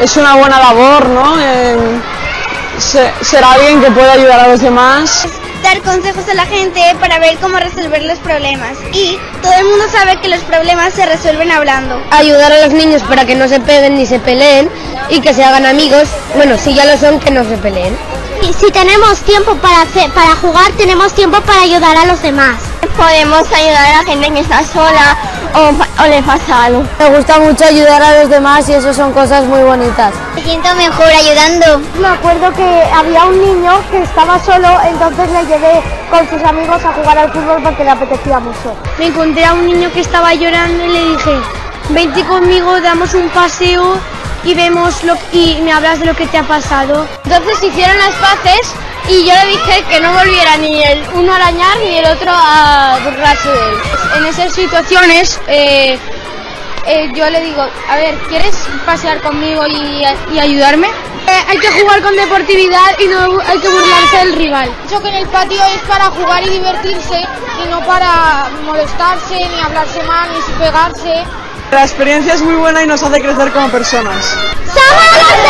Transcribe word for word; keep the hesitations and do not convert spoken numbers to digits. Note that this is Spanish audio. es una buena labor, ¿no? Eh, se, ser alguien que pueda ayudar a los demás. Dar consejos a la gente para ver cómo resolver los problemas. Y todo el mundo sabe que los problemas se resuelven hablando. Ayudar a los niños para que no se peguen ni se peleen y que se hagan amigos. Bueno, si ya lo son, que no se peleen. Y si tenemos tiempo para, hacer, para jugar, tenemos tiempo para ayudar a los demás. Podemos ayudar a la gente que está sola o, o le pasa algo. Me gusta mucho ayudar a los demás y eso son cosas muy bonitas. Me siento mejor ayudando. Me acuerdo que había un niño que estaba solo, entonces le llevé con sus amigos a jugar al fútbol porque le apetecía mucho. Me encontré a un niño que estaba llorando y le dije, vente conmigo, damos un paseo y vemos lo, y me hablas de lo que te ha pasado. Entonces hicieron las paces y yo le dije que no volviera ni el uno a arañar ni el otro a burlarse de él. En esas situaciones eh, eh, yo le digo, a ver, ¿quieres pasear conmigo y, y ayudarme? Eh, hay que jugar con deportividad y no hay que burlarse del rival. Eso que en el patio es para jugar y divertirse y no para molestarse, ni hablarse mal, ni pegarse. La experiencia es muy buena y nos hace crecer como personas. ¡Somos